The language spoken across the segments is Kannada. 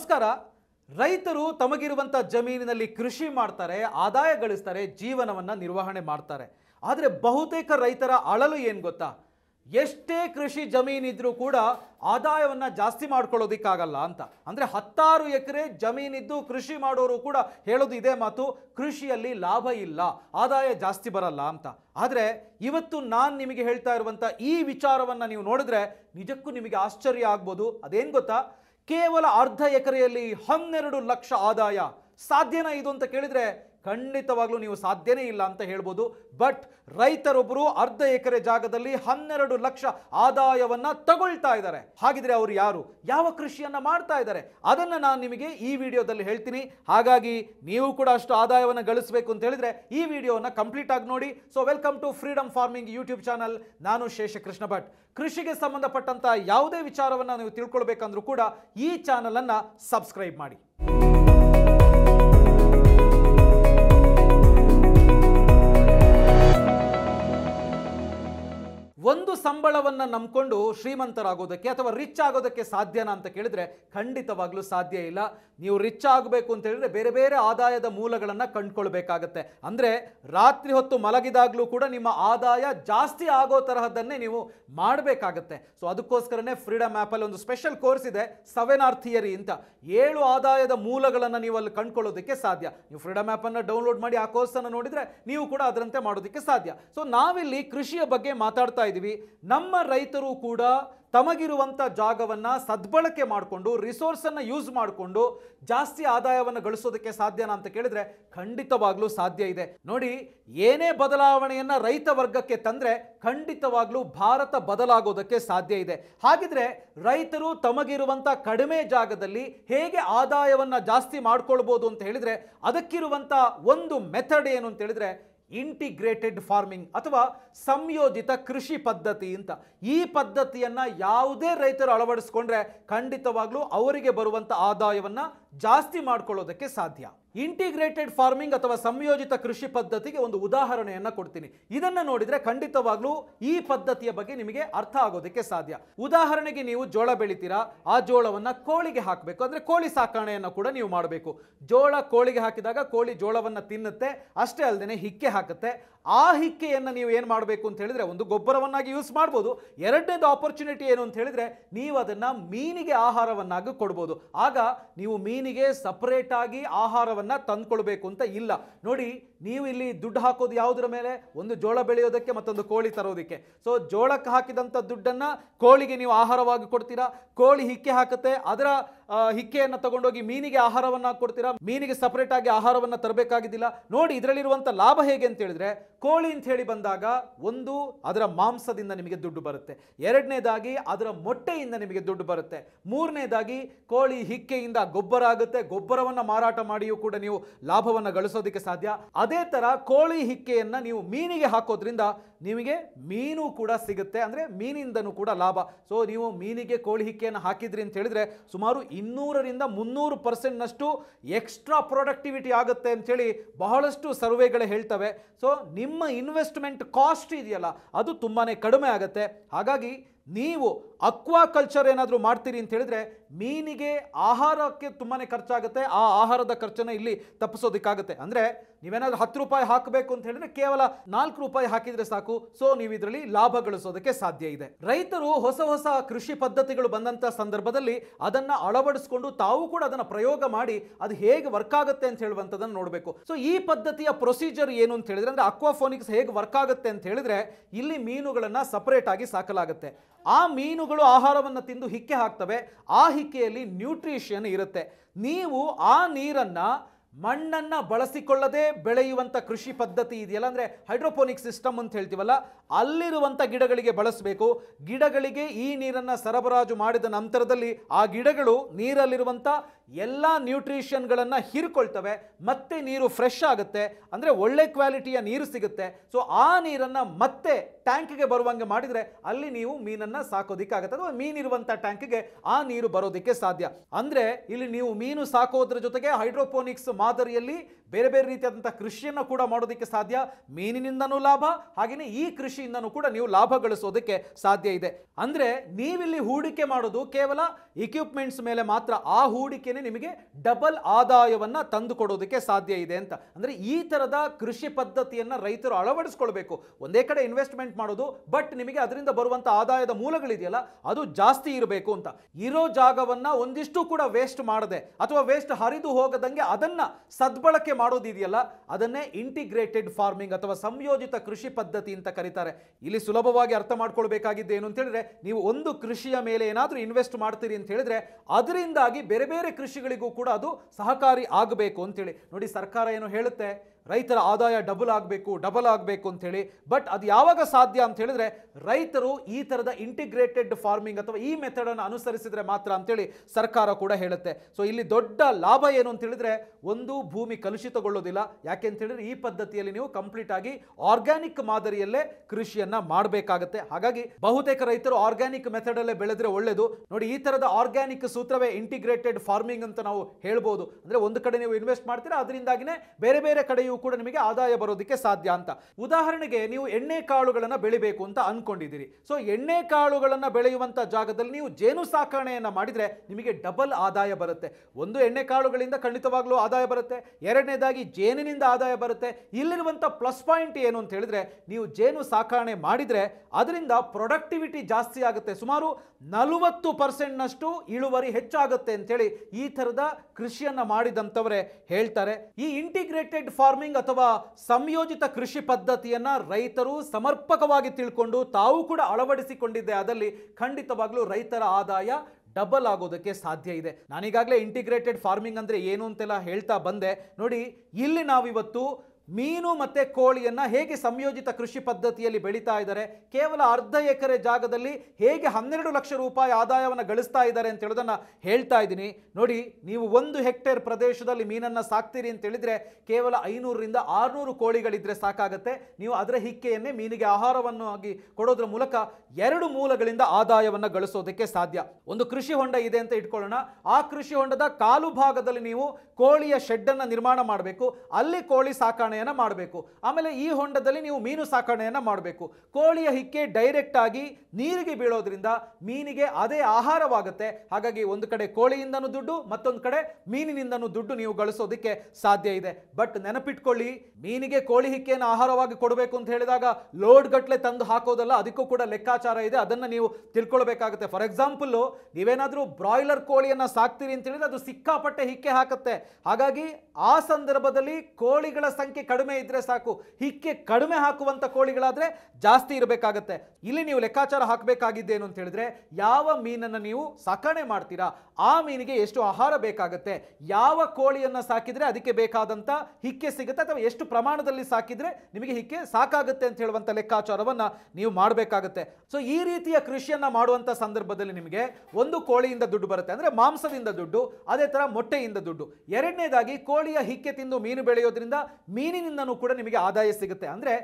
नमस्कार। ರೈತರು ತಮಗಿರುವಂತ ಜಮೀನಿನಲ್ಲಿ ಕೃಷಿ ಮಾಡ್ತಾರೆ, ಆದಾಯ ಗಳಿಸುತ್ತಾರೆ, ಜೀವನವನ್ನ ನಿರ್ವಹಣೆ ಮಾಡ್ತಾರೆ. ಆದರೆ ಬಹುತೇಕ ರೈತರ ಅಳಲು ಏನು ಗೊತ್ತಾ? ಎಷ್ಟೇ ಕೃಷಿ ಜಮೀನು ಇದ್ರೂ ಕೂಡ ಆದಾಯವನ್ನ ಜಾಸ್ತಿ ಮಾಡ್ಕೊಳ್ಳೋದಿಕ್ಕೆ ಆಗಲ್ಲ ಅಂತ. ಅಂದ್ರೆ 16 ಎಕರೆ ಜಮೀನು ಇದ್ದು ಕೃಷಿ ಮಾಡೋರು ಕೂಡ ಹೇಳೋದು ಇದೇ ಮಾತು, ಕೃಷಿಯಲ್ಲಿ ಲಾಭ ಇಲ್ಲ, ಆದಾಯ ಜಾಸ್ತಿ ಬರಲ್ಲ ಅಂತ. ಆದರೆ ಇವತ್ತು ನಾನು ನಿಮಗೆ ಹೇಳ್ತಾ ಇರುವಂತ ಈ ವಿಚಾರವನ್ನ ನೀವು ನೋಡಿದ್ರೆ ನಿಜಕ್ಕೂ ನಿಮಗೆ ಆಶ್ಚರ್ಯ ಆಗಬಹುದು. ಅದೇನ್ ಗೊತ್ತಾ? ಕೇವಲ ಅರ್ಧ ಎಕರೆಯಲ್ಲಿ 12 ಲಕ್ಷ ಆದಾಯ ಸಾಧ್ಯನಾ ಇದು ಅಂತ ಕೇಳಿದ್ರೆ ಖಂಡಿತವಾಗ್ಲೂ ನೀವು ಸಾಧ್ಯನೇ ಇಲ್ಲ ಅಂತ ಹೇಳ್ಬೋದು. ಬಟ್ ರೈತರೊಬ್ಬರು ಅರ್ಧ ಎಕರೆ ಜಾಗದಲ್ಲಿ 12 ಲಕ್ಷ ಆದಾಯವನ್ನ ತಗೊಳ್ತಾ ಇದ್ದಾರೆ. ಹಾಗಿದ್ರೆ ಅವರು ಯಾರು, ಯಾವ ಕೃಷಿಯನ್ನ ಮಾಡ್ತಾ ಇದ್ದಾರೆ ಅದನ್ನ ನಾನು ನಿಮಗೆ ಈ ವಿಡಿಯೋದಲ್ಲಿ ಹೇಳ್ತೀನಿ. ಹಾಗಾಗಿ ನೀವು ಕೂಡ ಅಷ್ಟು ಆದಾಯವನ್ನು ಗಳಿಸಬೇಕು ಅಂತ ಹೇಳಿದ್ರೆ ಈ ವಿಡಿಯೋನ ಕಂಪ್ಲೀಟ್ ಆಗಿ ನೋಡಿ. So welcome to Freedom Farming YouTube channel, ನಾನು ಶೇಷಕೃಷ್ಣ ಭಟ್. ಕೃಷಿಗೆ ಸಂಬಂಧಪಟ್ಟಂತ ಯಾವುದೇ ವಿಚಾರವನ್ನ ನೀವು ತಿಳ್ಕೊಳ್ಬೇಕಂದ್ರೂ ಕೂಡ ಈ ಚಾನಲ್ ಅನ್ನ ಸಬ್ಸ್ಕ್ರೈಬ್ ಮಾಡಿ. ಒಂದು ಸಂಬಳವನ್ನ ನಂಬಿಕೊಂಡು ಶ್ರೀಮಂತರಾಗೋದಕ್ಕೆ ಅಥವಾ ರಿಚ್ ಆಗೋದಕ್ಕೆ ಸಾಧ್ಯನಾ ಅಂತ ಕೇಳಿದ್ರೆ ಖಂಡಿತವಾಗ್ಲೂ ಸಾಧ್ಯ ಇಲ್ಲ. ನೀವು ರಿಚ್ ಆಗಬೇಕು ಅಂತ ಹೇಳಿದ್ರೆ ಬೇರೆ ಬೇರೆ ಆದಾಯದ ಮೂಲಗಳನ್ನು ಕಂಡುಕೊಳ್ಬೇಕಾಗತ್ತೆ. ಅಂದರೆ ರಾತ್ರಿ ಹೊತ್ತು ಮಲಗಿದಾಗಲೂ ಕೂಡ ನಿಮ್ಮ ಆದಾಯ ಜಾಸ್ತಿ ಆಗೋ ತರಹದನ್ನೇ ನೀವು ಮಾಡಬೇಕಾಗತ್ತೆ. ಸೊ ಅದಕ್ಕೋಸ್ಕರನೇ ಫ್ರೀಡಮ್ ಆ್ಯಪಲ್ಲಿ ಒಂದು ಸ್ಪೆಷಲ್ ಕೋರ್ಸ್ ಇದೆ, 7R Theory ಅಂತ. 7 ಆದಾಯದ ಮೂಲಗಳನ್ನು ನೀವು ಅಲ್ಲಿ ಕಂಡುಕೊಳ್ಳೋದಕ್ಕೆ ಸಾಧ್ಯ. ನೀವು ಫ್ರೀಡಮ್ ಆ್ಯಪನ್ನು ಡೌನ್ಲೋಡ್ ಮಾಡಿ ಆ ಕೋರ್ಸನ್ನು ನೋಡಿದರೆ ನೀವು ಕೂಡ ಅದರಂತೆ ಮಾಡೋದಕ್ಕೆ ಸಾಧ್ಯ. ಸೊ ನಾವಿಲ್ಲಿ ಕೃಷಿಯ ಬಗ್ಗೆ ಮಾತಾಡ್ತಾ ಇದ್ದೀವಿ. ನಮ್ಮ ರೈತರು ಕೂಡ ತಮಗಿರುವಂಥ ಜಾಗವನ್ನು ಸದ್ಬಳಕೆ ಮಾಡಿಕೊಂಡು ರಿಸೋರ್ಸನ್ನು ಯೂಸ್ ಮಾಡಿಕೊಂಡು ಜಾಸ್ತಿ ಆದಾಯವನ್ನು ಗಳಿಸೋದಕ್ಕೆ ಸಾಧ್ಯನಾ ಅಂತ ಕೇಳಿದರೆ ಖಂಡಿತವಾಗ್ಲೂ ಸಾಧ್ಯ ಇದೆ. ನೋಡಿ, ಏನೇ ಬದಲಾವಣೆಯನ್ನು ರೈತ ವರ್ಗಕ್ಕೆ ತಂದರೆ ಖಂಡಿತವಾಗ್ಲೂ ಭಾರತ ಬದಲಾಗೋದಕ್ಕೆ ಸಾಧ್ಯ ಇದೆ. ಹಾಗಿದ್ರೆ ರೈತರು ತಮಗಿರುವಂಥ ಕಡಿಮೆ ಜಾಗದಲ್ಲಿ ಹೇಗೆ ಆದಾಯವನ್ನು ಜಾಸ್ತಿ ಮಾಡ್ಕೊಳ್ಬೋದು ಅಂತ ಹೇಳಿದರೆ ಅದಕ್ಕಿರುವಂಥ ಒಂದು ಮೆಥಡ್ ಏನು ಅಂತ ಹೇಳಿದರೆ ಇಂಟಿಗ್ರೇಟೆಡ್ ಫಾರ್ಮಿಂಗ್ ಅಥವಾ ಸಂಯೋಜಿತ ಕೃಷಿ ಪದ್ಧತಿ ಅಂತ. ಈ ಪದ್ಧತಿಯನ್ನು ಯಾವುದೇ ರೈತರು ಅಳವಡಿಸ್ಕೊಂಡ್ರೆ ಖಂಡಿತವಾಗ್ಲೂ ಅವರಿಗೆ ಬರುವಂಥ ಆದಾಯವನ್ನು ಜಾಸ್ತಿ ಮಾಡ್ಕೊಳ್ಳೋದಕ್ಕೆ ಸಾಧ್ಯ. ಇಂಟಿಗ್ರೇಟೆಡ್ ಫಾರ್ಮಿಂಗ್ ಅಥವಾ ಸಂಯೋಜಿತ ಕೃಷಿ ಪದ್ಧತಿಗೆ ಒಂದು ಉದಾಹರಣೆಯನ್ನು ಕೊಡ್ತೀನಿ. ಇದನ್ನು ನೋಡಿದರೆ ಖಂಡಿತವಾಗ್ಲೂ ಈ ಪದ್ಧತಿಯ ಬಗ್ಗೆ ನಿಮಗೆ ಅರ್ಥ ಆಗೋದಕ್ಕೆ ಸಾಧ್ಯ. ಉದಾಹರಣೆಗೆ ನೀವು ಜೋಳ ಬೆಳಿತೀರಾ, ಆ ಜೋಳವನ್ನು ಕೋಳಿಗೆ ಹಾಕಬೇಕು. ಅಂದರೆ ಕೋಳಿ ಸಾಕಣೆಯನ್ನು ಕೂಡ ನೀವು ಮಾಡಬೇಕು. ಜೋಳ ಕೋಳಿಗೆ ಹಾಕಿದಾಗ ಕೋಳಿ ಜೋಳವನ್ನು ತಿನ್ನುತ್ತೆ, ಅಷ್ಟೇ ಅಲ್ಲದೆ ಹಿಕ್ಕೆ ಹಾಕುತ್ತೆ. ಆ ಹಿಕ್ಕೆಯನ್ನು ನೀವು ಏನು ಮಾಡಬೇಕು ಅಂತ ಹೇಳಿದರೆ ಒಂದು ಗೊಬ್ಬರವನ್ನಾಗಿ ಯೂಸ್ ಮಾಡ್ಬೋದು. ಎರಡನೇದು ಆಪರ್ಚುನಿಟಿ ಏನು ಅಂತ ಹೇಳಿದರೆ ನೀವು ಅದನ್ನು ಮೀನಿಗೆ ಆಹಾರವನ್ನಾಗಿ ಕೊಡ್ಬೋದು. ಆಗ ನೀವು ಮೀನಿಗೆ ಸಪ್ರೇಟಾಗಿ ಆಹಾರವನ್ನು ತಂದುಕೊಳ್ಬೇಕು ಅಂತ ಇಲ್ಲ. ನೋಡಿ, ನೀವು ಇಲ್ಲಿ ದುಡ್ಡು ಹಾಕೋದು ಯಾವುದರ ಮೇಲೆ? ಒಂದು ಜೋಳ ಬೆಳೆಯೋದಕ್ಕೆ, ಮತ್ತೊಂದು ಕೋಳಿ ತರೋದಕ್ಕೆ. ಸೊ ಜೋಳಕ್ಕೆ ಹಾಕಿದಂಥ ದುಡ್ಡನ್ನು ಕೋಳಿಗೆ ನೀವು ಆಹಾರವಾಗಿ ಕೊಡ್ತೀರಾ, ಕೋಳಿ ಹಿಕ್ಕೆ ಹಾಕುತ್ತೆ, ಅದರ ಹಿಕ್ಕೆಯನ್ನು ತಗೊಂಡೋಗಿ ಮೀನಿಗೆ ಆಹಾರವನ್ನು ಕೊಡ್ತೀರಾ, ಮೀನಿಗೆ ಸಪ್ರೇಟಾಗಿ ಆಹಾರವನ್ನು ತರಬೇಕಾಗಿದ್ದಿಲ್ಲ. ನೋಡಿ, ಇದರಲ್ಲಿರುವಂಥ ಲಾಭ ಹೇಗೆ ಅಂತ ಹೇಳಿದರೆ ಕೋಳಿ ಅಂತ ಹೇಳಿ ಬಂದಾಗ ಒಂದು ಅದರ ಮಾಂಸದಿಂದ ನಿಮಗೆ ದುಡ್ಡು ಬರುತ್ತೆ, ಎರಡನೇದಾಗಿ ಅದರ ಮೊಟ್ಟೆಯಿಂದ ನಿಮಗೆ ದುಡ್ಡು ಬರುತ್ತೆ, ಮೂರನೇದಾಗಿ ಕೋಳಿ ಹಿಕ್ಕೆಯಿಂದ ಗೊಬ್ಬರ ಆಗುತ್ತೆ, ಗೊಬ್ಬರವನ್ನು ಮಾರಾಟ ಮಾಡಿಯೂ ಕೂಡ ನೀವು ಲಾಭವನ್ನು ಗಳಿಸೋದಕ್ಕೆ ಸಾಧ್ಯ. ಅದೇ ಥರ ಕೋಳಿ ಹಿಕ್ಕೆಯನ್ನು ನೀವು ಮೀನಿಗೆ ಹಾಕೋದ್ರಿಂದ ನಿಮಗೆ ಮೀನು ಕೂಡ ಸಿಗುತ್ತೆ, ಅಂದರೆ ಮೀನಿಂದನೂ ಕೂಡ ಲಾಭ. ಸೊ ನೀವು ಮೀನಿಗೆ ಕೋಳಿ ಹಿಕ್ಕೆಯನ್ನು ಹಾಕಿದ್ರಿ ಅಂತ ಹೇಳಿದರೆ ಸುಮಾರು 200ರಿಂದ 300% ಎಕ್ಸ್ಟ್ರಾ ಪ್ರೊಡಕ್ಟಿವಿಟಿ ಆಗುತ್ತೆ ಅಂತೇಳಿ ಬಹಳಷ್ಟು ಸರ್ವೆಗಳು ಹೇಳ್ತವೆ. ಸೊ ನಿಮ್ಮ ಇನ್ವೆಸ್ಟ್ಮೆಂಟ್ ಕಾಸ್ಟ್ ಇದೆಯಲ್ಲ ಅದು ತುಂಬಾ ಕಡಿಮೆ ಆಗುತ್ತೆ. ಹಾಗಾಗಿ ನೀವು ಅಕ್ವಾ ಕಲ್ಚರ್ ಏನಾದರೂ ಮಾಡ್ತೀರಿ ಅಂತ ಹೇಳಿದ್ರೆ ಮೀನಿಗೆ ಆಹಾರಕ್ಕೆ ತುಂಬಾ ಖರ್ಚಾಗುತ್ತೆ, ಆ ಆಹಾರದ ಖರ್ಚನ್ನು ಇಲ್ಲಿ ತಪ್ಪಿಸೋದಕ್ಕಾಗುತ್ತೆ. ಅಂದರೆ ನೀವೇನಾದರೂ 10 ರೂಪಾಯಿ ಹಾಕಬೇಕು ಅಂತ ಹೇಳಿದ್ರೆ ಕೇವಲ 4 ರೂಪಾಯಿ ಹಾಕಿದರೆ ಸಾಕು. ಸೊ ನೀವು ಇದರಲ್ಲಿ ಲಾಭ ಗಳಿಸೋದಕ್ಕೆ ಸಾಧ್ಯ ಇದೆ. ರೈತರು ಹೊಸ ಹೊಸ ಕೃಷಿ ಪದ್ಧತಿಗಳು ಬಂದಂಥ ಸಂದರ್ಭದಲ್ಲಿ ಅದನ್ನು ಅಳವಡಿಸ್ಕೊಂಡು ತಾವು ಕೂಡ ಅದನ್ನು ಪ್ರಯೋಗ ಮಾಡಿ ಅದು ಹೇಗೆ ವರ್ಕ್ ಆಗುತ್ತೆ ಅಂತ ಹೇಳುವಂಥದ್ದನ್ನು ನೋಡಬೇಕು. ಸೊ ಈ ಪದ್ಧತಿಯ ಪ್ರೊಸೀಜರ್ ಏನು ಅಂತ ಹೇಳಿದ್ರೆ, ಅಂದರೆ ಅಕ್ವಾಫೋನಿಕ್ಸ್ ಹೇಗೆ ವರ್ಕ್ ಆಗುತ್ತೆ ಅಂತ ಹೇಳಿದ್ರೆ ಇಲ್ಲಿ ಮೀನುಗಳನ್ನು ಸಪ್ರೇಟಾಗಿ ಸಾಕಲಾಗುತ್ತೆ. ಆ ಮೀನುಗಳು ಆಹಾರವನ್ನು ತಿಂದು ಹಿಕ್ಕೆ ಹಾಕ್ತವೆ, ಆ ಹಿಕ್ಕೆಯಲ್ಲಿ ನ್ಯೂಟ್ರಿಷನ್ ಇರುತ್ತೆ. ನೀವು ಆ ನೀರನ್ನು ಮಣ್ಣನ್ನು ಬಳಸಿಕೊಳ್ಳದೆ ಬೆಳೆಯುವಂಥ ಕೃಷಿ ಪದ್ಧತಿ ಇದೆಯಲ್ಲ, ಅಂದರೆ ಹೈಡ್ರೋಪೋನಿಕ್ ಸಿಸ್ಟಮ್ ಅಂತ ಹೇಳ್ತೀವಲ್ಲ, ಅಲ್ಲಿರುವಂಥ ಗಿಡಗಳಿಗೆ ಬಳಸಬೇಕು. ಗಿಡಗಳಿಗೆ ಈ ನೀರನ್ನು ಸರಬರಾಜು ಮಾಡಿದ ನಂತರದಲ್ಲಿ ಆ ಗಿಡಗಳು ನೀರಲ್ಲಿರುವಂಥ ಎಲ್ಲ ನ್ಯೂಟ್ರಿಷನ್ಗಳನ್ನು ಹೀರಿಕೊಳ್ತವೆ, ಮತ್ತೆ ನೀರು ಫ್ರೆಶ್ ಆಗುತ್ತೆ, ಅಂದರೆ ಒಳ್ಳೆ ಕ್ವಾಲಿಟಿಯ ನೀರು ಸಿಗುತ್ತೆ. ಸೊ ಆ ನೀರನ್ನು ಮತ್ತೆ ಟ್ಯಾಂಕಿಗೆ ಬರುವಂಗೆ ಮಾಡಿದರೆ ಅಲ್ಲಿ ನೀವು ಮೀನನ್ನು ಸಾಕೋದಕ್ಕಾಗುತ್ತೆ, ಅಥವಾ ಮೀನಿರುವಂಥ ಟ್ಯಾಂಕಿಗೆ ಆ ನೀರು ಬರೋದಕ್ಕೆ ಸಾಧ್ಯ. ಅಂದರೆ ಇಲ್ಲಿ ನೀವು ಮೀನು ಸಾಕೋದ್ರ ಜೊತೆಗೆ ಹೈಡ್ರೋಪೋನಿಕ್ಸ್ ಮಾದರಿಯಲ್ಲಿ ಬೇರೆ ಬೇರೆ ರೀತಿಯಾದಂತ ಕೃಷಿಯನ್ನು ಕೂಡ ಮಾಡೋದಕ್ಕೆ ಸಾಧ್ಯ, ಮೀನಿನಿಂದನೂ ಲಾಭ ಹಾಗೇನೇ ಈ ಕೃಷಿಯಿಂದನೂ ಕೂಡ ನೀವು ಲಾಭ ಗಳಿಸೋದಕ್ಕೆ ಸಾಧ್ಯ ಇದೆ. ಅಂದ್ರೆ ನೀವು ಇಲ್ಲಿ ಹೂಡಿಕೆ ಮಾಡೋದು ಕೇವಲ ಇಕ್ವಿಪ್ಮೆಂಟ್ಸ್ ಮೇಲೆ ಮಾತ್ರ, ಆ ಹೂಡಿಕೆನೇ ನಿಮಗೆ ಡಬಲ್ ಆದಾಯವನ್ನ ತಂದು ಕೊಡೋದಕ್ಕೆ ಸಾಧ್ಯ ಇದೆ ಅಂತ. ಅಂದ್ರೆ ಈ ತರದ ಕೃಷಿ ಪದ್ಧತಿಯನ್ನ ರೈತರು ಅಳವಡಿಸಿಕೊಳ್ಳಬೇಕು. ಒಂದೇ ಕಡೆ ಇನ್ವೆಸ್ಟ್ಮೆಂಟ್ ಮಾಡೋದು ಬಟ್ ನಿಮಗೆ ಅದರಿಂದ ಬರುವಂತ ಆದಾಯದ ಮೂಲಗಳಿದೆಯಲ್ಲ ಅದು ಜಾಸ್ತಿ ಇರಬೇಕು ಅಂತ. ಇರೋ ಜಾಗವನ್ನ ಒಂದಿಷ್ಟು ಕೂಡ ವೇಸ್ಟ್ ಮಾಡದೆ ಅಥವಾ ವೇಸ್ಟ್ ಹರಿದು ಹೋಗದಂಗೆ ಅದನ್ನ ಸದ್ಬಳಕೆ ಮಾಡೋದಿದೆಯಲ್ಲ ಅದನ್ನೇ ಇಂಟಿಗ್ರೇಟೆಡ್ ಫಾರ್ಮಿಂಗ್ ಅಥವಾ ಸಂಯೋಜಿತ ಕೃಷಿ ಪದ್ಧತಿ ಅಂತ ಕರೀತಾರೆ. ಇಲ್ಲಿ ಸುಲಭವಾಗಿ ಅರ್ಥ ಮಾಡ್ಕೊಳ್ಬೇಕಾಗಿದ್ದು ಏನು ಅಂತ ಹೇಳಿದ್ರೆ, ನೀವು ಒಂದು ಕೃಷಿಯ ಮೇಲೆ ಏನಾದರೂ ಇನ್ವೆಸ್ಟ್ ಮಾಡ್ತೀರಿ ಅಂತ ಹೇಳಿದ್ರೆ ಅದರಿಂದಾಗಿ ಬೇರೆ ಬೇರೆ ಕೃಷಿಗಳಿಗೂ ಕೂಡ ಅದು ಸಹಕಾರಿ ಆಗಬೇಕು ಅಂತೇಳಿ. ನೋಡಿ, ಸರ್ಕಾರ ಏನು ಹೇಳುತ್ತೆ, ರೈತರ ಆದಾಯ ಡಬಲ್ ಆಗಬೇಕು ಅಂತೇಳಿ. ಬಟ್ ಅದು ಯಾವಾಗ ಸಾಧ್ಯ ಅಂತ ಹೇಳಿದ್ರೆ ರೈತರು ಈ ಥರದ ಇಂಟಿಗ್ರೇಟೆಡ್ ಫಾರ್ಮಿಂಗ್ ಅಥವಾ ಈ ಮೆಥಡನ್ನು ಅನುಸರಿಸಿದರೆ ಮಾತ್ರ ಅಂತೇಳಿ ಸರ್ಕಾರ ಕೂಡ ಹೇಳುತ್ತೆ. ಸೊ ಇಲ್ಲಿ ದೊಡ್ಡ ಲಾಭ ಏನು ಅಂತ ಹೇಳಿದ್ರೆ, ಒಂದು ಭೂಮಿ ಕಲುಷಿತಗೊಳ್ಳೋದಿಲ್ಲ. ಯಾಕೆ ಅಂತ ಹೇಳಿದ್ರೆ ಈ ಪದ್ಧತಿಯಲ್ಲಿ ನೀವು ಕಂಪ್ಲೀಟ್ ಆಗಿ ಆರ್ಗ್ಯಾನಿಕ್ ಮಾದರಿಯಲ್ಲೇ ಕೃಷಿಯನ್ನು ಮಾಡಬೇಕಾಗತ್ತೆ. ಹಾಗಾಗಿ ಬಹುತೇಕ ರೈತರು ಆರ್ಗ್ಯಾನಿಕ್ ಮೆಥಡಲ್ಲೇ ಬೆಳೆದ್ರೆ ಒಳ್ಳೆಯದು. ನೋಡಿ, ಈ ಥರದ ಆರ್ಗ್ಯಾನಿಕ್ ಸೂತ್ರವೇ ಇಂಟಿಗ್ರೇಟೆಡ್ ಫಾರ್ಮಿಂಗ್ ಅಂತ ನಾವು ಹೇಳ್ಬೋದು. ಅಂದರೆ ಒಂದು ಕಡೆ ನೀವು ಇನ್ವೆಸ್ಟ್ ಮಾಡ್ತೀರಾ ಅದರಿಂದಾಗಿನೇ ಬೇರೆ ಬೇರೆ ಕಡೆಯೂ ಕೂಡ ನಿಮಗೆ ಆದಾಯ ಬರೋದಕ್ಕೆ ಸಾಧ್ಯ ಅಂತ. ಉದಾಹರಣೆಗೆ ನೀವು ಎಣ್ಣೆ ಕಾಳುಗಳನ್ನು ಬೆಳಿಬೇಕು ಅಂತ ಅನ್ಕೊಂಡಿದ್ದೀರಿ. ಸೊ ಎಣ್ಣೆ ಕಾಳುಗಳನ್ನು ಬೆಳೆಯುವಂಥ ಜಾಗದಲ್ಲಿ ನೀವು ಜೇನು ಸಾಕಣೆಯನ್ನು ಮಾಡಿದರೆ ನಿಮಗೆ ಡಬಲ್ ಆದಾಯ ಬರುತ್ತೆ. ಒಂದು ಎಣ್ಣೆ ಕಾಳುಗಳಿಂದ ಖಂಡಿತವಾಗ್ಲೂ ಆದಾಯ ಬರುತ್ತೆ, ಎರಡನೇದಾಗಿ ಜೇನಿನಿಂದ ಆದಾಯ ಬರುತ್ತೆ. ಇಲ್ಲಿರುವಂಥ ಪ್ಲಸ್ ಪಾಯಿಂಟ್ ಏನು ಅಂತ ಹೇಳಿದ್ರೆ, ನೀವು ಜೇನು ಸಾಕಣೆ ಮಾಡಿದರೆ ಅದರಿಂದ ಪ್ರೊಡಕ್ಟಿವಿಟಿ ಜಾಸ್ತಿ ಆಗುತ್ತೆ. ಸುಮಾರು 40% ಇಳುವರಿ ಹೆಚ್ಚಾಗುತ್ತೆ ಅಂತೇಳಿ ಈ ಥರದ ಕೃಷಿಯನ್ನು ಮಾಡಿದಂಥವರೇ ಹೇಳ್ತಾರೆ. ಈ ಇಂಟಿಗ್ರೇಟೆಡ್ ಫಾರ್ಮಿಂಗ್ ಅಥವಾ ಸಂಯೋಜಿತ ಕೃಷಿ ಪದ್ಧತಿಯನ್ನ ರೈತರು ಸಮರ್ಪಕವಾಗಿ ತಿಳ್ಕೊಂಡು ತಾವು ಕೂಡ ಅಳವಡಿಸಿಕೊಂಡಿದ್ದೆ ಆದಲ್ಲಿ ಖಂಡಿತವಾಗ್ಲೂ ರೈತರ ಆದಾಯ ಡಬಲ್ ಆಗೋದಕ್ಕೆ ಸಾಧ್ಯ ಇದೆ. ನಾನೀಗಾಗಲೇ ಇಂಟಿಗ್ರೇಟೆಡ್ ಫಾರ್ಮಿಂಗ್ ಅಂದ್ರೆ ಏನು ಅಂತೆಲ್ಲ ಹೇಳ್ತಾ ಬಂದೆ. ನೋಡಿ, ಇಲ್ಲಿ ನಾವಿವತ್ತು ಮೀನು ಮತ್ತು ಕೋಳಿಯನ್ನು ಹೇಗೆ ಸಂಯೋಜಿತ ಕೃಷಿ ಪದ್ಧತಿಯಲ್ಲಿ ಬೆಳೀತಾ ಇದ್ದಾರೆ, ಕೇವಲ ಅರ್ಧ ಎಕರೆ ಜಾಗದಲ್ಲಿ ಹೇಗೆ 12 ಲಕ್ಷ ರೂಪಾಯಿ ಆದಾಯವನ್ನು ಗಳಿಸ್ತಾ ಇದ್ದಾರೆ ಅಂತ ಹೇಳೋದನ್ನು ಹೇಳ್ತಾ ಇದ್ದೀನಿ. ನೋಡಿ, ನೀವು 1 ಹೆಕ್ಟೇರ್ ಪ್ರದೇಶದಲ್ಲಿ ಮೀನನ್ನು ಸಾಕ್ತೀರಿ ಅಂತ ಹೇಳಿದರೆ ಕೇವಲ 500 ರಿಂದ 600 ಕೋಳಿಗಳಿದ್ದರೆ ಸಾಕಾಗತ್ತೆ. ನೀವು ಅದರ ಹಿಕ್ಕೆಯನ್ನೇ ಮೀನಿಗೆ ಆಹಾರವನ್ನು ಆಗಿ ಕೊಡೋದ್ರ ಮೂಲಕ 2 ಮೂಲಗಳಿಂದ ಆದಾಯವನ್ನು ಗಳಿಸೋದಕ್ಕೆ ಸಾಧ್ಯ. ಒಂದು ಕೃಷಿ ಹೊಂಡ ಇದೆ ಅಂತ ಇಟ್ಕೊಳ್ಳೋಣ. ಆ ಕೃಷಿ ಹೊಂಡದ ಕಾಲು ಭಾಗದಲ್ಲಿ ನೀವು ಕೋಳಿಯ ಶೆಡ್ಡನ್ನು ನಿರ್ಮಾಣ ಮಾಡಬೇಕು, ಅಲ್ಲಿ ಕೋಳಿ ಸಾಕಣೆ ಮಾಡಬೇಕು. ಆಮೇಲೆ ಈ ಹೊಂಡದಲ್ಲಿ ನೀವು ಮೀನು ಸಾಕಣೆಯನ್ನು ಮಾಡಬೇಕು. ಕೋಳಿಯ ಹಿಕ್ಕೆ ಡೈರೆಕ್ಟ್ ಆಗಿ ನೀರಿಗೆ ಬೀಳೋದ್ರಿಂದ ಮೀನಿಗೆ ಅದೇ ಆಹಾರವಾಗುತ್ತೆ. ಹಾಗಾಗಿ ಒಂದು ಕಡೆ ಕೋಳಿಯಿಂದನೂ ದುಡ್ಡು, ಮತ್ತೊಂದು ಕಡೆ ಮೀನಿನಿಂದನೂ ದುಡ್ಡು ನೀವು ಗಳಿಸೋದಕ್ಕೆ ಸಾಧ್ಯ ಇದೆ. ಬಟ್ ನೆನಪಿಟ್ಕೊಳ್ಳಿ, ಮೀನಿಗೆ ಕೋಳಿ ಹಿಕ್ಕೆಯನ್ನು ಆಹಾರವಾಗಿ ಕೊಡಬೇಕು ಅಂತ ಹೇಳಿದಾಗ ಲೋಡ್ ಗಟ್ಟಲೆ ತಂದು ಹಾಕೋದಲ್ಲ, ಅದಕ್ಕೂ ಕೂಡ ಲೆಕ್ಕಾಚಾರ ಇದೆ, ಅದನ್ನು ನೀವು ತಿಳ್ಕೊಳ್ಬೇಕಾಗುತ್ತೆ. ಫಾರ್ ಎಕ್ಸಾಂಪಲ್, ನೀವೇನಾದರೂ ಬ್ರಾಯ್ಲರ್ ಕೋಳಿಯನ್ನು ಸಾಕ್ತೀರಿ ಅಂತ ಹೇಳಿದ್ರೆ ಅದು ಸಿಕ್ಕಾಪಟ್ಟೆ ಹಿಕ್ಕೆ ಹಾಕುತ್ತೆ. ಹಾಗಾಗಿ ಆ ಸಂದರ್ಭದಲ್ಲಿ ಕೋಳಿಗಳ ಸಂಖ್ಯೆ ಕಡಿಮೆ ಇದ್ರೆ ಸಾಕು, ಹಿಕ್ಕೆ ಕಡಿಮೆ ಹಾಕುವಂತ ಕೋಳಿಗಳಾದ್ರೆ ಜಾಸ್ತಿ ಇರಬೇಕಾಗತ್ತೆ. ಇಲ್ಲಿ ನೀವು ಲೆಕ್ಕಾಚಾರ ಹಾಕಬೇಕಾಗಿದ್ದೇನು ಅಂತ ಹೇಳಿದ್ರೆ, ಯಾವ ಮೀನನ್ನು ನೀವು ಸಾಕಣೆ ಮಾಡ್ತೀರಾ ಆ ಮೀನಿಗೆ ಎಷ್ಟು ಆಹಾರ ಬೇಕಾಗತ್ತೆ, ಯಾವ ಕೋಳಿಯನ್ನು ಸಾಕಿದ್ರೆ ಅದಕ್ಕೆ ಬೇಕಾದಂತ ಹಿಕ್ಕೆ ಸಿಗುತ್ತೆ, ಅಥವಾ ಎಷ್ಟು ಪ್ರಮಾಣದಲ್ಲಿ ಸಾಕಿದ್ರೆ ನಿಮಗೆ ಹಿಕ್ಕೆ ಸಾಕಾಗುತ್ತೆ ಅಂತ ಹೇಳುವಂತ ಲೆಕ್ಕಾಚಾರವನ್ನ ನೀವು ಮಾಡಬೇಕಾಗತ್ತೆ. ಸೊ ಈ ರೀತಿಯ ಕೃಷಿಯನ್ನ ಮಾಡುವಂತ ಸಂದರ್ಭದಲ್ಲಿ ನಿಮಗೆ ಒಂದು ಕೋಳಿಯಿಂದ ದುಡ್ಡು ಬರುತ್ತೆ, ಅಂದ್ರೆ ಮಾಂಸದಿಂದ ದುಡ್ಡು, ಅದೇ ತರ ಮೊಟ್ಟೆಯಿಂದ ದುಡ್ಡು. ಎರಡನೇದಾಗಿ ಕೋಳಿಯ ಹಿಕ್ಕೆ ತಿಂದು ಮೀನು ಬೆಳೆಯೋದ್ರಿಂದ ಮೀನಿನಿಂದನೂ ಕೂಡ ನಿಮಗೆ ಆದಾಯ ಸಿಗುತ್ತೆ. ಅಂದರೆ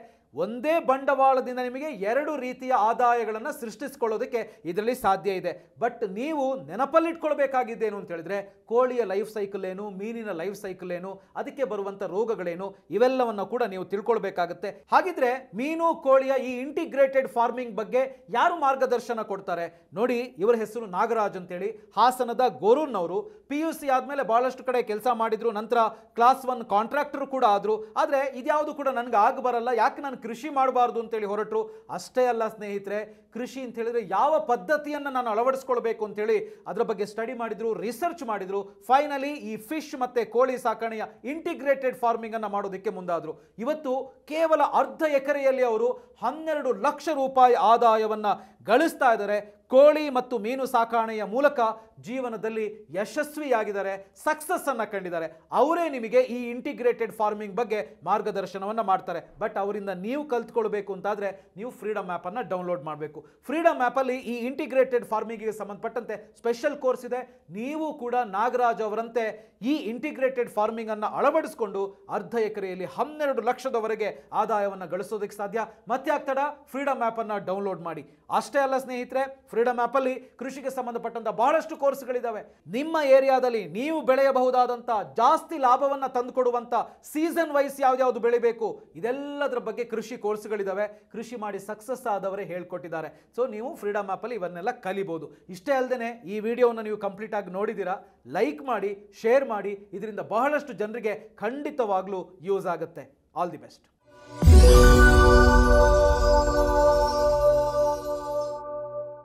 ಒಂದೇ ಬಂಡವಾಳದಿಂದ ನಿಮಗೆ 2 ರೀತಿಯ ಆದಾಯಗಳನ್ನು ಸೃಷ್ಟಿಸಿಕೊಳ್ಳೋದಕ್ಕೆ ಇದರಲ್ಲಿ ಸಾಧ್ಯ ಇದೆ. ಬಟ್ ನೀವು ನೆನಪಲ್ಲಿಟ್ಕೊಳ್ಬೇಕಾಗಿದ್ದೇನು ಅಂತ ಹೇಳಿದ್ರೆ, ಕೋಳಿಯ ಲೈಫ್ ಸೈಕಲ್ ಏನು, ಮೀನಿನ ಲೈಫ್ ಸೈಕಲ್ ಏನು, ಅದಕ್ಕೆ ಬರುವಂಥ ರೋಗಗಳೇನು, ಇವೆಲ್ಲವನ್ನು ಕೂಡ ನೀವು ತಿಳ್ಕೊಳ್ಬೇಕಾಗತ್ತೆ. ಹಾಗಿದ್ರೆ ಮೀನು ಕೋಳಿಯ ಈ ಇಂಟಿಗ್ರೇಟೆಡ್ ಫಾರ್ಮಿಂಗ್ ಬಗ್ಗೆ ಯಾರು ಮಾರ್ಗದರ್ಶನ ಕೊಡ್ತಾರೆ? ನೋಡಿ, ಇವರ ಹೆಸರು ನಾಗರಾಜ್ ಅಂತೇಳಿ, ಹಾಸನದ ಗೋರೂನ್ನವರು. PUC ಆದಮೇಲೆ ಭಾಳಷ್ಟು ಕಡೆ ಕೆಲಸ ಮಾಡಿದ್ರು, ನಂತರ ಕ್ಲಾಸ್ 1 ಕಾಂಟ್ರಾಕ್ಟರ್ ಕೂಡ ಆದರು. ಆದರೆ ಇದ್ಯಾವುದು ಕೂಡ ನನಗೆ ಆಗಬರಲ್ಲ, ಯಾಕೆ ನಾನು ಕೃಷಿ ಮಾಡಬಾರ್ದು ಅಂತೇಳಿ ಹೊರಟರು. ಅಷ್ಟೇ ಅಲ್ಲ ಸ್ನೇಹಿತರೆ, ಕೃಷಿ ಅಂತ ಹೇಳಿದ್ರೆ ಯಾವ ಪದ್ಧತಿಯನ್ನು ನಾನು ಅಳವಡಿಸ್ಕೊಳ್ಬೇಕು ಅಂತೇಳಿ ಅದರ ಬಗ್ಗೆ ಸ್ಟಡಿ ಮಾಡಿದ್ರು, ರಿಸರ್ಚ್ ಮಾಡಿದ್ರು. ಫೈನಲಿ ಈ ಫಿಶ್ ಮತ್ತು ಕೋಳಿ ಸಾಕಣೆಯ ಇಂಟಿಗ್ರೇಟೆಡ್ ಫಾರ್ಮಿಂಗನ್ನು ಮಾಡೋದಕ್ಕೆ ಮುಂದಾದರು. ಇವತ್ತು ಕೇವಲ ಅರ್ಧ ಎಕರೆಯಲ್ಲಿ ಅವರು 12 ಲಕ್ಷ ರೂಪಾಯಿ ಆದಾಯವನ್ನು ಗಳಿಸ್ತಾ ಇದ್ದಾರೆ. ಕೋಳಿ ಮತ್ತು ಮೀನು ಸಾಕಣೆಯ ಮೂಲಕ ಜೀವನದಲ್ಲಿ ಯಶಸ್ವಿಯಾಗಿದ್ದಾರೆ, ಸಕ್ಸಸ್ಸನ್ನು ಕಂಡಿದ್ದಾರೆ. ಅವರೇ ನಿಮಗೆ ಈ ಇಂಟಿಗ್ರೇಟೆಡ್ ಫಾರ್ಮಿಂಗ್ ಬಗ್ಗೆ ಮಾರ್ಗದರ್ಶನವನ್ನು ಮಾಡ್ತಾರೆ. ಬಟ್ ಅವರಿಂದ ನೀವು ಕಲ್ತ್ಕೊಳ್ಬೇಕು ಅಂತಾದರೆ ನೀವು ಫ್ರೀಡಮ್ ಆ್ಯಪನ್ನು ಡೌನ್ಲೋಡ್ ಮಾಡಬೇಕು. ಫ್ರೀಡಮ್ ಆ್ಯಪಲ್ಲಿ ಈ ಇಂಟಿಗ್ರೇಟೆಡ್ ಫಾರ್ಮಿಂಗಿಗೆ ಸಂಬಂಧಪಟ್ಟಂತೆ ಸ್ಪೆಷಲ್ ಕೋರ್ಸ್ ಇದೆ. ನೀವು ಕೂಡ ನಾಗರಾಜ್ ಅವರಂತೆ ಈ ಇಂಟಿಗ್ರೇಟೆಡ್ ಫಾರ್ಮಿಂಗನ್ನು ಅಳವಡಿಸಿಕೊಂಡು ಅರ್ಧ ಎಕರೆಯಲ್ಲಿ 12 ಲಕ್ಷದವರೆಗೆ ಆದಾಯವನ್ನು ಗಳಿಸೋದಕ್ಕೆ ಸಾಧ್ಯ. ಮತ್ತೆ ಆಗ್ತಡ, ಫ್ರೀಡಮ್ ಆ್ಯಪನ್ನು ಡೌನ್ಲೋಡ್ ಮಾಡಿ. ಅಷ್ಟೇ ಅಲ್ಲ ಸ್ನೇಹಿತರೆ, ಫ್ರೀಡಮ್ ಆಪ್ ಅಲ್ಲಿ ಕೃಷಿಗೆ ಸಂಬಂಧಪಟ್ಟಂತ ಬಹಳಷ್ಟು ಕೋರ್ಸ್ಗಳಿದಾವೆ. ನಿಮ್ಮ ಏರಿಯಾದಲ್ಲಿ ನೀವು ಬೆಳೆಯಬಹುದಾದಂತ ಜಾಸ್ತಿ ಲಾಭವನ್ನ ತಂದುಕೊಡುವಂತ ಸೀಸನ್ ವೈಸ್ ಯಾವ ಯಾವುದು ಬೆಳೆಯಬೇಕು ಇದೆಲ್ಲದರ ಬಗ್ಗೆ ಕೃಷಿ ಕೋರ್ಸ್ಗಳಿದಾವೆ. ಕೃಷಿ ಮಾಡಿ ಸಕ್ಸಸ್ ಆದವರೇ ಹೇಳಿಕೊಟ್ಟಿದ್ದಾರೆ. ಸೋ ನೀವು ಫ್ರೀಡಮ್ ಆಪ್ ಅಲ್ಲಿ ಇವನ್ನೆಲ್ಲ ಕಲಿಬಹುದು. ಇಷ್ಟೇ ಅಲ್ಲದೇನೆ ಈ ವಿಡಿಯೋವನ್ನು ನೀವು ಕಂಪ್ಲೀಟ್ ಆಗಿ ನೋಡಿದಿರಾ, ಲೈಕ್ ಮಾಡಿ, ಶೇರ್ ಮಾಡಿ. ಇದರಿಂದ ಬಹಳಷ್ಟು ಜನರಿಗೆ ಖಂಡಿತವಾಗ್ಲೂ ಯೂಸ್ ಆಗುತ್ತೆ. All the best.